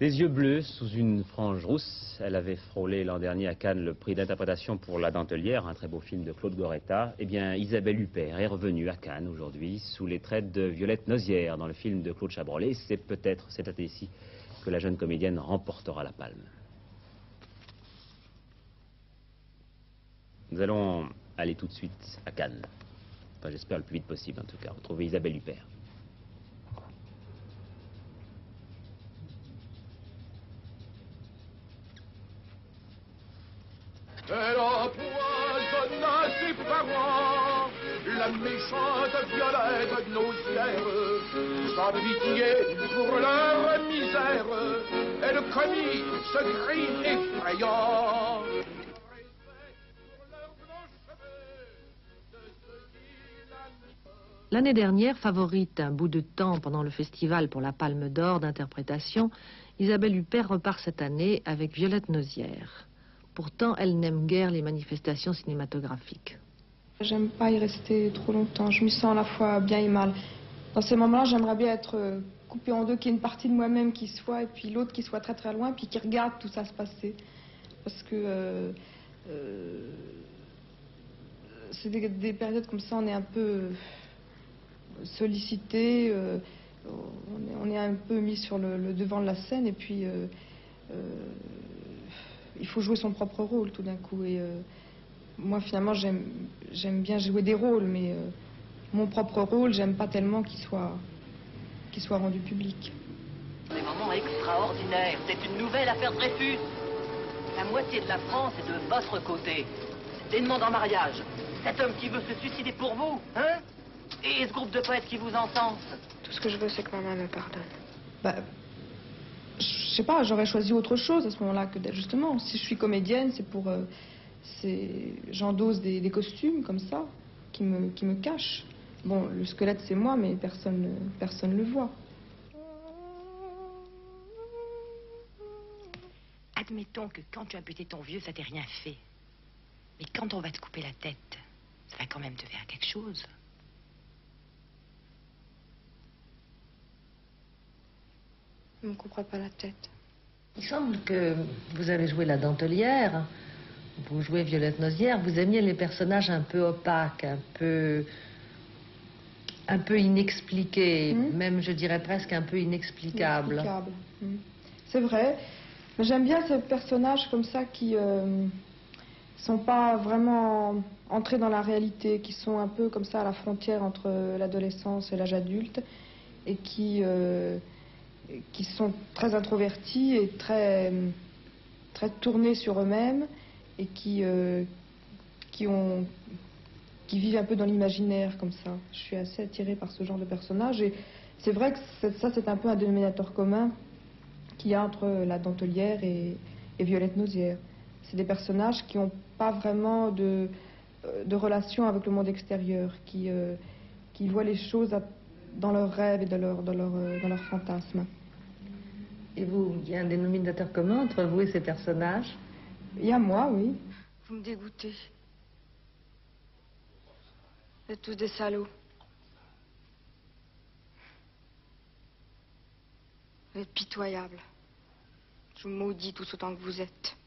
Des yeux bleus sous une frange rousse, elle avait frôlé l'an dernier à Cannes le prix d'interprétation pour La Dentelière, un très beau film de Claude Goretta. Eh bien, Isabelle Huppert est revenue à Cannes aujourd'hui sous les traits de Violette Nozière dans le film de Claude Chabrol. Et c'est peut-être cette année-ci que la jeune comédienne remportera la palme. Nous allons aller tout de suite à Cannes. Enfin, j'espère le plus vite possible en tout cas, retrouver Isabelle Huppert. Elle empoisonna ses parents, la méchante Violette Nozière. Sans pitié pour leur misère, elle commit ce crime effrayant. L'année dernière, favorite un bout de temps pendant le festival pour la Palme d'Or d'interprétation, Isabelle Huppert repart cette année avec Violette Nozière. Pourtant, elle n'aime guère les manifestations cinématographiques. J'aime pas y rester trop longtemps. Je me sens à la fois bien et mal. Dans ces moments-là, j'aimerais bien être coupée en deux, qu'il y ait une partie de moi-même qui soit, et puis l'autre qui soit très très loin, puis qui regarde tout ça se passer. Parce que c'est des périodes comme ça, on est un peu sollicité, on est un peu mis sur le devant de la scène, et puis il faut jouer son propre rôle tout d'un coup. Et moi, finalement, j'aime bien jouer des rôles, mais mon propre rôle, j'aime pas tellement qu'il soit rendu public. Des moments extraordinaires, c'est une nouvelle affaire Dreyfus. La moitié de la France est de votre côté. Des demandes en mariage. Cet homme qui veut se suicider pour vous, hein? Et ce groupe de poètes qui vous encense. Tout ce que je veux, c'est que maman me pardonne. Bah, je sais pas, j'aurais choisi autre chose à ce moment-là que d'être, justement, si je suis comédienne, c'est pour... j'endosse des costumes comme ça, qui me cachent. Bon, le squelette, c'est moi, mais personne le voit. Admettons que quand tu as buté ton vieux, ça t'ait rien fait. Mais quand on va te couper la tête, ça va quand même te faire quelque chose. Je ne me comprends pas la tête. Il semble que vous avez joué La Dentelière, vous jouez Violette Nozière, vous aimiez les personnages un peu opaques, un peu inexpliqués, même je dirais presque un peu inexplicables. Inexplicable. C'est vrai, mais j'aime bien ces personnages comme ça qui sont pas vraiment entrés dans la réalité, qui sont un peu comme ça à la frontière entre l'adolescence et l'âge adulte, et qui sont très introvertis et très tournés sur eux-mêmes, et qui vivent un peu dans l'imaginaire comme ça. Je suis assez attirée par ce genre de personnage, et c'est vrai que ça, c'est un peu un dénominateur commun qu'il y a entre La Dentelière et Violette Nozière. C'est des personnages qui n'ont pas vraiment de relation avec le monde extérieur, qui voient les choses dans leurs rêves et dans leurs fantasmes. Et vous, il y a un dénominateur commun entre vous et ces personnages? Il y a moi, oui. Vous me dégoûtez. Vous êtes tous des salauds. Vous êtes pitoyables. Je vous maudis tous autant que vous êtes.